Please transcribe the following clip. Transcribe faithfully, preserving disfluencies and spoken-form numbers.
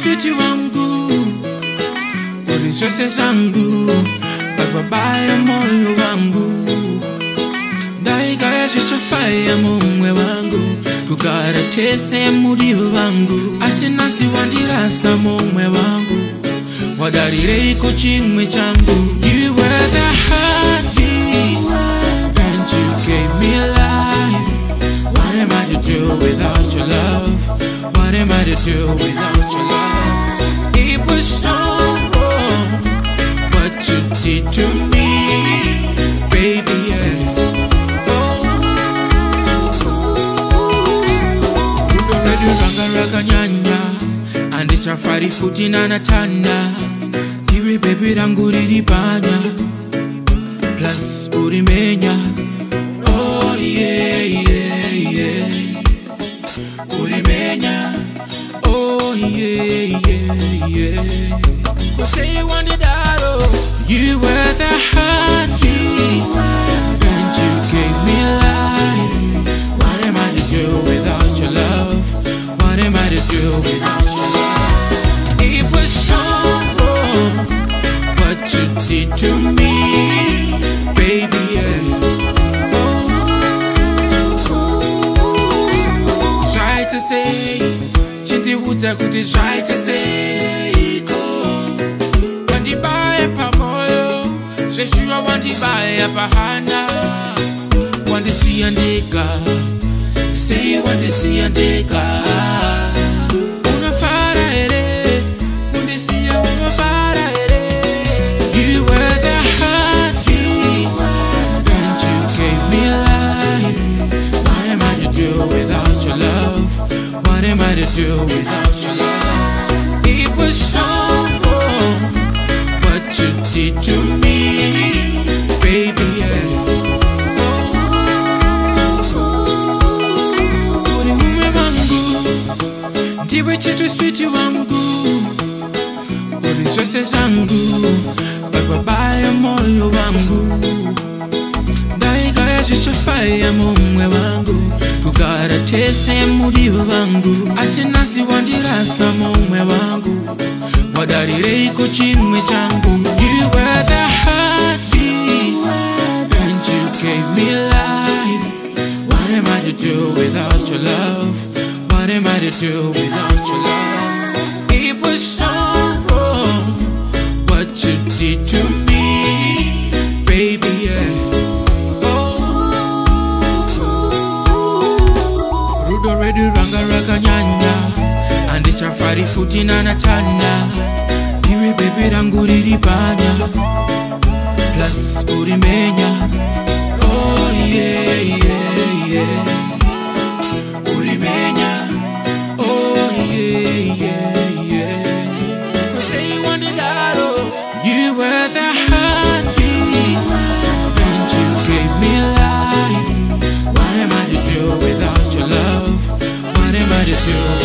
msikiti wangu, ulichose zangu, bababa ya moyo wangu, daiga ya shishafaya mumwe wangu, kukaratese mudi wangu, asinasi wandirasa mumwe wangu, wadarire iko chimwe changu. You were the heartbeat and you gave me life. What am I to do without your love? What am I to do without your love? It was so wrong what you did to me, baby, yeah. Oh, kudomedu ranga ranga nyanya, andisha fari futi na natanda. Tiwe baby rangu riribanya, plus urimenya. Oh yeah, yeah, yeah, urimenya. Oh yeah, yeah, yeah. Cause say you wanted that, oh. You were the heartbeat and you gave me life. What am I to do without your love? What am I to do without your love? It was so wrong what you did to me, baby, yeah. To say, chinti wuta kuti shy to say, iko wandi bae pa moyo, sheshua wandi bae pa hana, wandi si andika, say wandi si andika, unafara ere, kundisia unafara ere. You were the heartbeat, and you gave me life. What am I to do without your love? What am I to do without your love? It was so wrong what you did to me, baby, yeah. Uliume wangu, ndiwe chetu switi wangu, ulichose zangu, bababa ya moyo wangu, daiga ya shishafaya mumwe wangu, kukaratese mudi wangu, asinasi wandirasa mumwe wangu, wadarire iko chimwe changu. You were the heartbeat and you gave me life. What am I to do without your love? What am I to do without your love? It was so wrong what you did to me, baby, yeah. Redu ranga ranga nyanya, andisha fari futi na natanda. Tiwe baby rangu riribanya, plus urimenya. Oh yeah, yeah, yeah, urimenya. Oh yeah, yeah, yeah. Cause say you wanted that, oh. You were the heartbeat and you gave me life. What am I to do without your love? What am I to do?